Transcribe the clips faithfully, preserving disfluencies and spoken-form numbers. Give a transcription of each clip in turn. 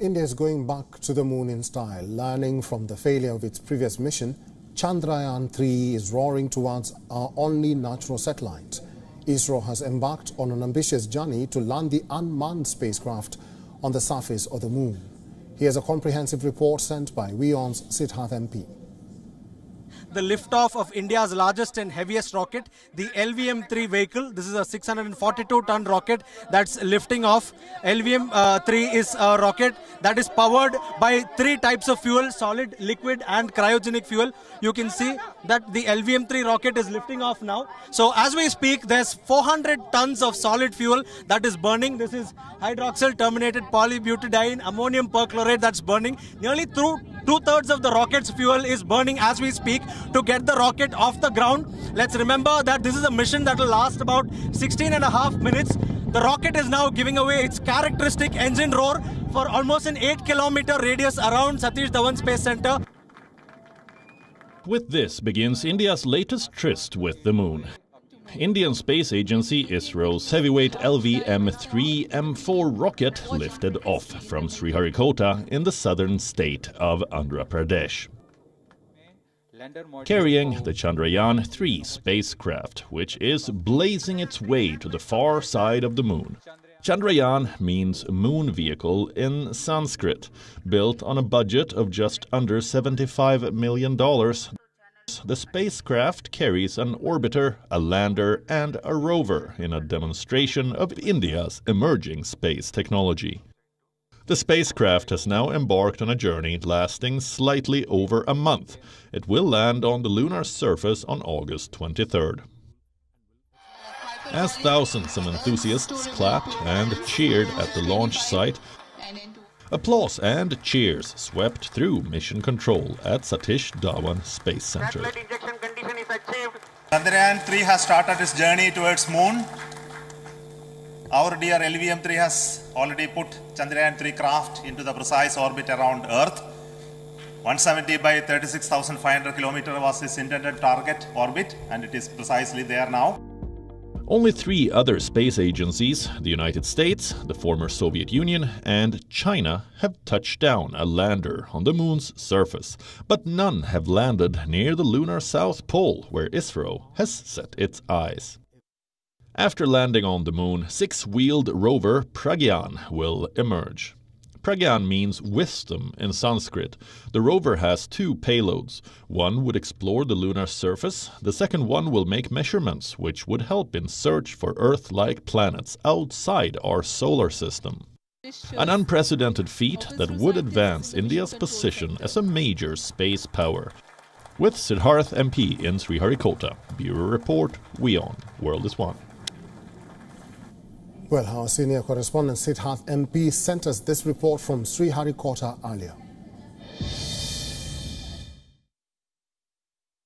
India is going back to the moon in style. Learning from the failure of its previous mission, Chandrayaan three is roaring towards our only natural satellite. ISRO has embarked on an ambitious journey to land the unmanned spacecraft on the surface of the moon. Here's a comprehensive report sent by WION's Siddharth M P. The liftoff of India's largest and heaviest rocket, the L V M three vehicle. This is a six hundred forty-two ton rocket that's lifting off. L V M three is a rocket that is powered by three types of fuel, solid, liquid and cryogenic fuel. You can see that the L V M three rocket is lifting off now. So as we speak, there's four hundred tons of solid fuel that is burning. This is hydroxyl terminated polybutadiene ammonium perchlorate that's burning. Nearly through two-thirds of the rocket's fuel is burning as we speak to get the rocket off the ground. Let's remember that this is a mission that will last about sixteen and a half minutes. The rocket is now giving away its characteristic engine roar for almost an eight kilometer radius around Satish Dhawan Space Center. With this begins India's latest tryst with the moon. Indian Space Agency ISRO's heavyweight L V M three M four rocket lifted off from Sriharikota in the southern state of Andhra Pradesh, carrying the Chandrayaan three spacecraft, which is blazing its way to the far side of the moon. Chandrayaan means moon vehicle in Sanskrit. Built on a budget of just under seventy-five million dollars, the spacecraft carries an orbiter, a lander and a rover in a demonstration of India's emerging space technology. The spacecraft has now embarked on a journey lasting slightly over a month. It will land on the lunar surface on August twenty-third. As thousands of enthusiasts clapped and cheered at the launch site, applause and cheers swept through mission control at Satish Dhawan Space Center. Chandrayaan three has started its journey towards moon. Our dear L V M three has already put Chandrayaan three craft into the precise orbit around Earth. one seventy by thirty-six thousand five hundred kilometers was its intended target orbit, and it is precisely there now. Only three other space agencies, the United States, the former Soviet Union and China, have touched down a lander on the moon's surface, but none have landed near the lunar South Pole where ISRO has set its eyes. After landing on the moon, six-wheeled rover Pragyan will emerge. Pragyan means wisdom in Sanskrit. The rover has two payloads. One would explore the lunar surface. The second one will make measurements, which would help in search for Earth-like planets outside our solar system. An unprecedented feat that would advance India's position as a major space power. With Siddharth M P in Sriharikota, Bureau Report, WION, World is One. Well, our senior correspondent Siddharth M P sent us this report from Sriharikota earlier.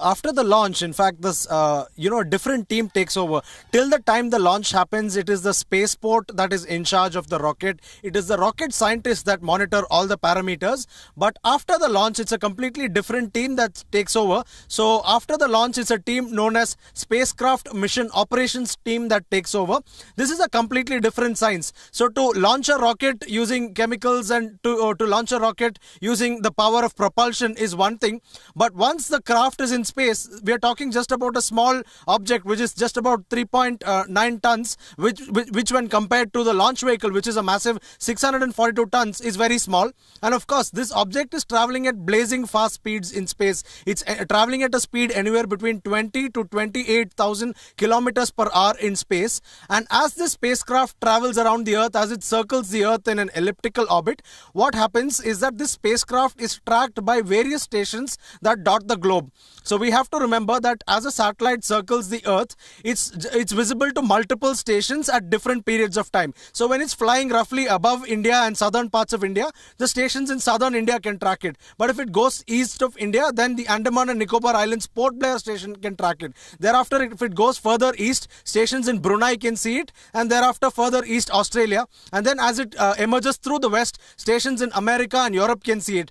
After the launch, in fact, this, uh, you know, a different team takes over. Till the time the launch happens, it is the spaceport that is in charge of the rocket. It is the rocket scientists that monitor all the parameters. But after the launch, it's a completely different team that takes over. So after the launch, it's a team known as Spacecraft Mission Operations Team that takes over. This is a completely different science. So to launch a rocket using chemicals and to, or to launch a rocket using the power of propulsion is one thing. But once the craft is in space, we are talking just about a small object which is just about three point nine tons, which, which which when compared to the launch vehicle, which is a massive six hundred forty-two tons, is very small. And of course, this object is traveling at blazing fast speeds in space. It's uh, traveling at a speed anywhere between twenty to twenty-eight thousand kilometers per hour in space. And as this spacecraft travels around the Earth, as it circles the Earth in an elliptical orbit, what happens is that this spacecraft is tracked by various stations that dot the globe. So we have to remember that as a satellite circles the Earth, it's it's visible to multiple stations at different periods of time. So when it's flying roughly above India and southern parts of India, the stations in southern India can track it. But if it goes east of India, then the Andaman and Nicobar Islands Port Blair station can track it. Thereafter, if it goes further east, stations in Brunei can see it. And thereafter, further east, Australia. And then as it uh, emerges through the west, stations in America and Europe can see it.